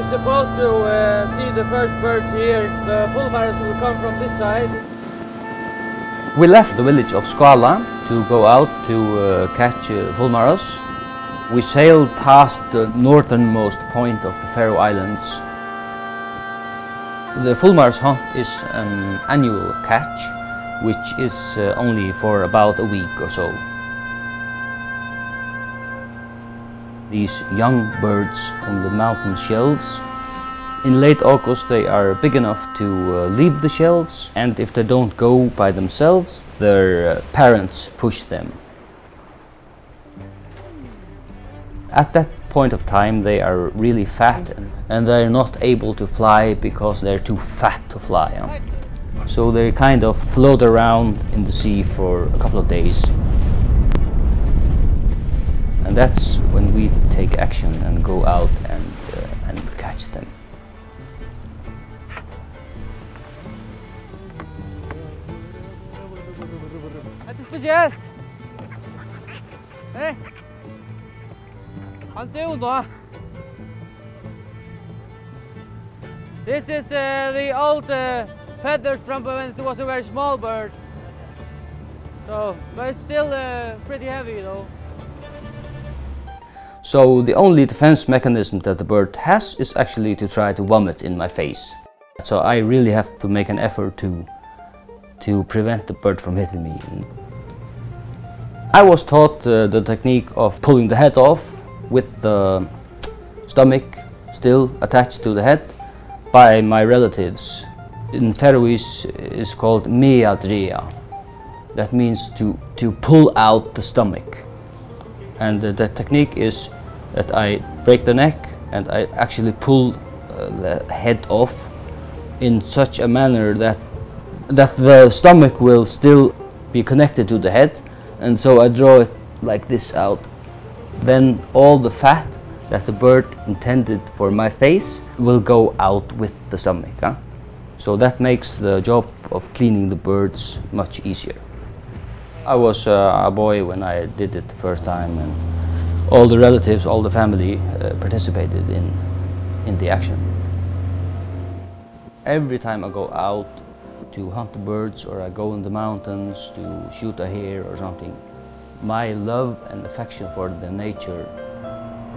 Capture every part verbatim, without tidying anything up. we're supposed to uh, see the first birds here. The fulmars will come from this side. We left the village of Skåla to go out to uh, catch uh, fulmars. We sailed past the northernmost point of the Faroe Islands. The fulmars hunt is an annual catch, which is uh, only for about a week or so. These young birds on the mountain shelves. In late August they are big enough to uh, leave the shelves, and if they don't go by themselves, their uh, parents push them. At that point of time they are really fat, and they are not able to fly because they are too fat to fly. Huh? So they kind of float around in the sea for a couple of days. And that's when we take action and go out and, uh, and catch them. It's special. Hey, this is uh, the old uh, feathers from when it was a very small bird. So, but it's still uh, pretty heavy, though. So the only defense mechanism that the bird has is actually to try to vomit in my face. So I really have to make an effort to, to prevent the bird from hitting me. I was taught uh, the technique of pulling the head off with the stomach still attached to the head by my relatives. In Faroese it's called meadria. That means to, to pull out the stomach. And uh, the technique is that I break the neck and I actually pull uh, the head off in such a manner that that the stomach will still be connected to the head, and so I draw it like this out. Then all the fat that the bird intended for my face will go out with the stomach. Huh? So that makes the job of cleaning the birds much easier. I was uh, a boy when I did it the first time, and all the relatives, all the family uh, participated in, in the action. Every time I go out to hunt the birds, or I go in the mountains to shoot a hare or something, my love and affection for the nature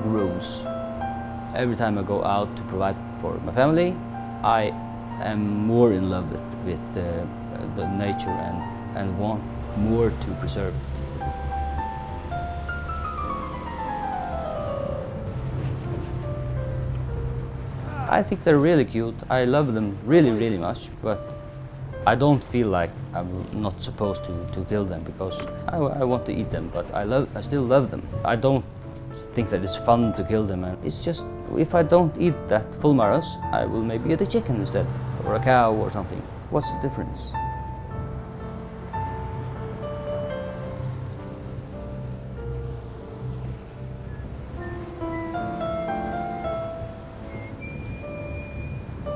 grows. Every time I go out to provide for my family, I am more in love with, with uh, the nature and, and want more to preserve it. I think they're really cute. I love them really, really much, but I don't feel like I'm not supposed to, to kill them, because I, I want to eat them, but I, love, I still love them. I don't think that it's fun to kill them, and it's just, if I don't eat that fulmaras, I will maybe eat a chicken instead, or a cow or something. What's the difference?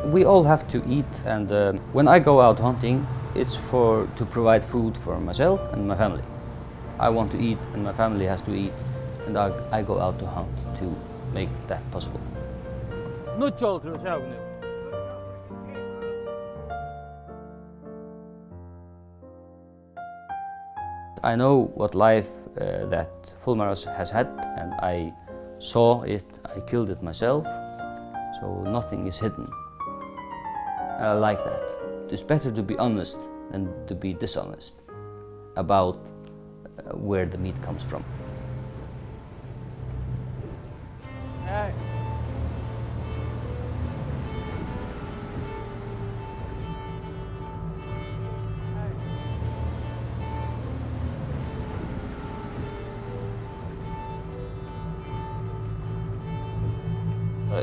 We all have to eat, and uh, when I go out hunting, it's for to provide food for myself and my family. I want to eat, and my family has to eat, and I, I go out to hunt to make that possible. No children, no. I know what life uh, that fulmaras has had, and I saw it. I killed it myself, so nothing is hidden. I like that. It's better to be honest than to be dishonest about where the meat comes from. Hey.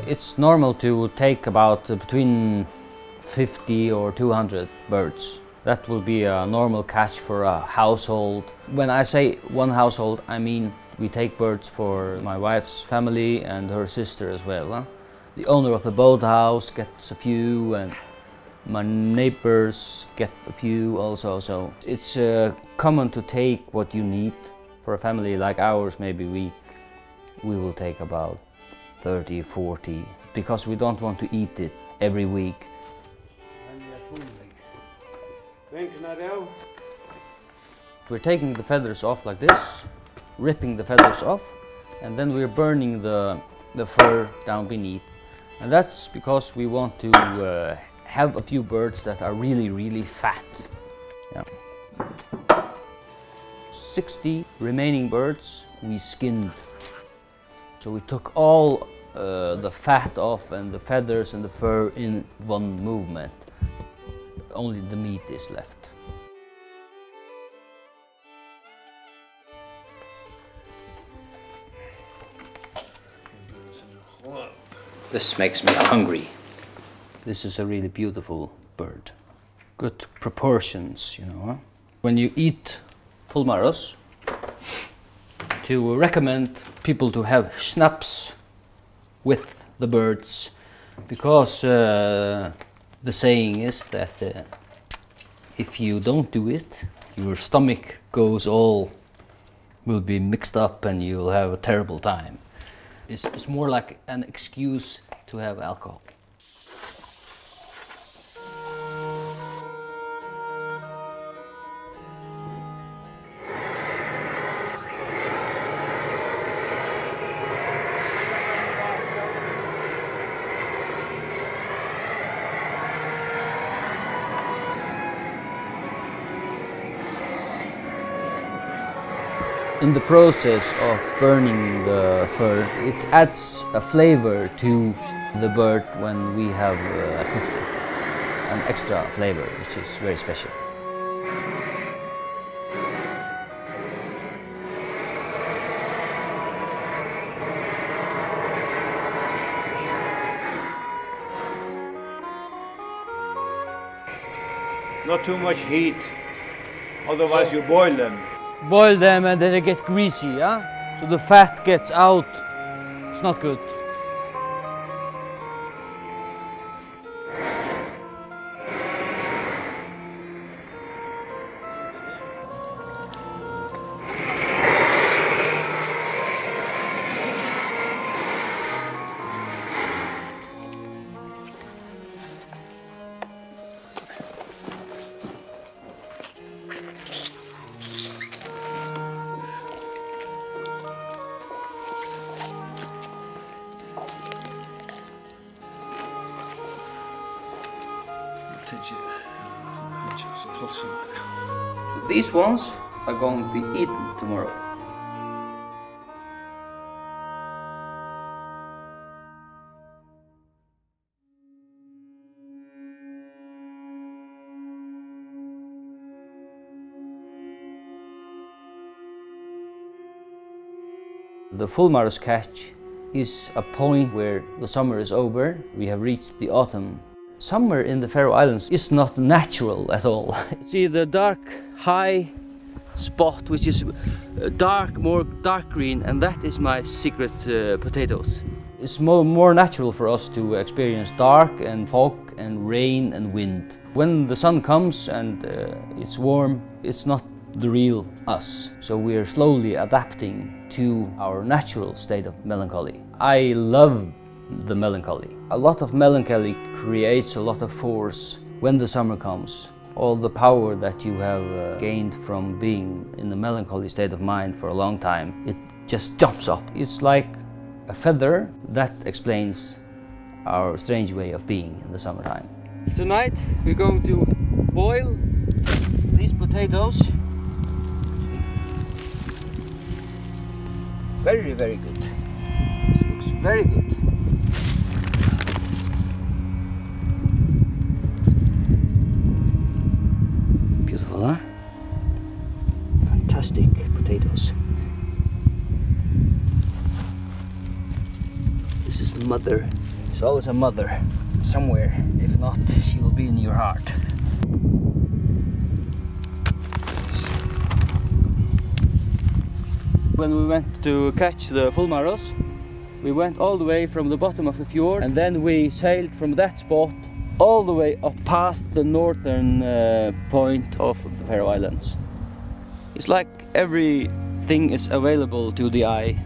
It's normal to take about between fifty or two hundred birds. That will be a normal catch for a household. When I say one household, I mean we take birds for my wife's family and her sister as well. Huh? The owner of the boathouse gets a few, and my neighbors get a few also. So it's uh, common to take what you need. For a family like ours, maybe we, we will take about thirty, forty because we don't want to eat it every week. We're taking the feathers off like this, ripping the feathers off, and then we're burning the, the fur down beneath. And that's because we want to uh, have a few birds that are really, really fat. Yeah. sixty remaining birds we skinned. So we took all uh, the fat off and the feathers and the fur in one movement. Only the meat is left. This makes me hungry. This is a really beautiful bird. Good proportions, you know. Huh? When you eat fulmaros, to recommend people to have schnapps with the birds, because uh, the saying is that uh, if you don't do it, your stomach goes all, will be mixed up and you'll have a terrible time. It's, it's more like an excuse to have alcohol. In the process of burning the fur, it adds a flavor to the bird when we have uh, cooked it. An extra flavor, which is very special. Not too much heat, otherwise you boil them. Boil them and then they get greasy, yeah? So the fat gets out. It's not good. These ones are going to be eaten tomorrow. The fulmar's catch is a point where the summer is over. We have reached the autumn. Summer in the Faroe Islands is not natural at all. See the dark high spot, which is dark, more dark green, and that is my secret uh, potatoes. It's more, more natural for us to experience dark and fog and rain and wind. When the sun comes and uh, it's warm, it's not the real us. So we are slowly adapting to our natural state of melancholy. I love the melancholy. A lot of melancholy creates a lot of force. When the summer comes, all the power that you have uh, gained from being in a melancholy state of mind for a long time, it just jumps up. It's like a feather. That explains our strange way of being in the summertime. Tonight we're going to boil these potatoes. Very, very good. This looks very good. Huh? Fantastic potatoes. This is the mother. There's always a mother somewhere. If not, she will be in your heart. When we went to catch the fulmaros, we went all the way from the bottom of the fjord, and then we sailed from that spot all the way up past the northern uh, point of the Faroe Islands. It's like everything is available to the eye.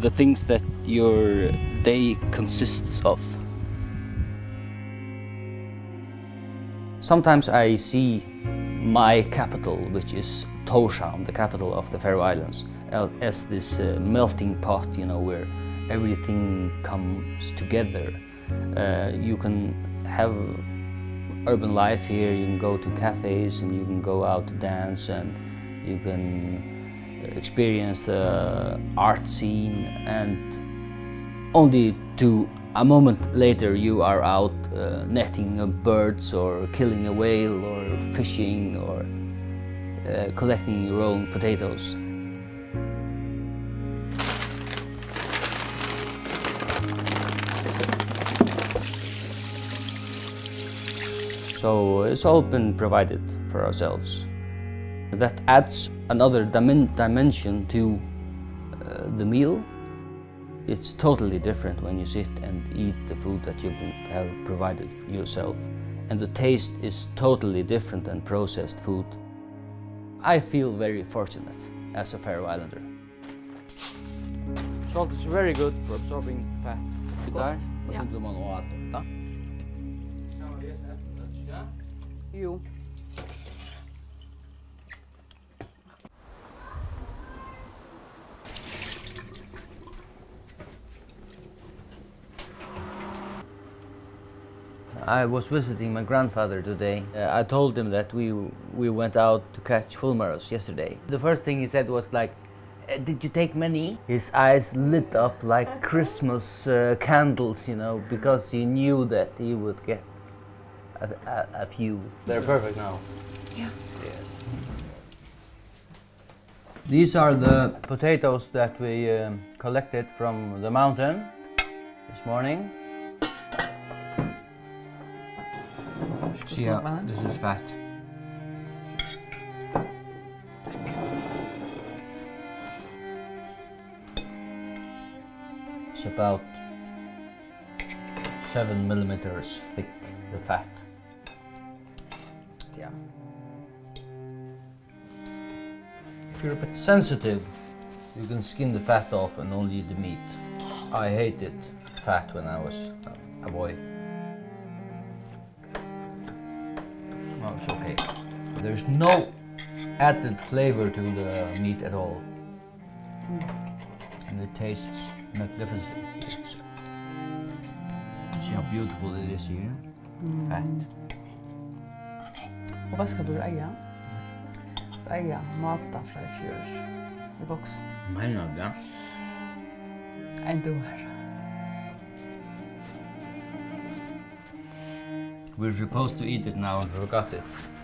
The things that your day consists of. Sometimes I see my capital, which is Tórshavn, the capital of the Faroe Islands, as this uh, melting pot, you know, where everything comes together. Uh, you can have urban life here, you can go to cafes and you can go out to dance and you can experience the art scene, and only to a moment later you are out uh, netting birds or killing a whale or fishing or uh, collecting your own potatoes. So it's all been provided for ourselves. That adds another dim dimension to uh, the meal. It's totally different when you sit and eat the food that you have provided yourself. And the taste is totally different than processed food. I feel very fortunate as a Faroe Islander. Salt is very good for absorbing fat. Good. Yeah. You. I was visiting my grandfather today. Uh, I told him that we we went out to catch fulmars yesterday. The first thing he said was like, "Did you take many?" His eyes lit up like Christmas uh, candles, you know, because he knew that he would get A, a, a few. They're perfect now. Yeah. Yeah. These are the potatoes that we um, collected from the mountain this morning. Yeah, this is fat. It's about seven millimeters thick, the fat. Yeah. If you're a bit sensitive, you can skin the fat off and only the meat. I hated fat when I was a boy. No, it's okay. There's no added flavor to the meat at all. Mm. And it tastes magnificent. See how beautiful it is here? Mm. Fat. Och vad ska du äga? Äga maten från i fjol i boxen. Menar du det? En dörr. We're supposed to eat it now and forgot it.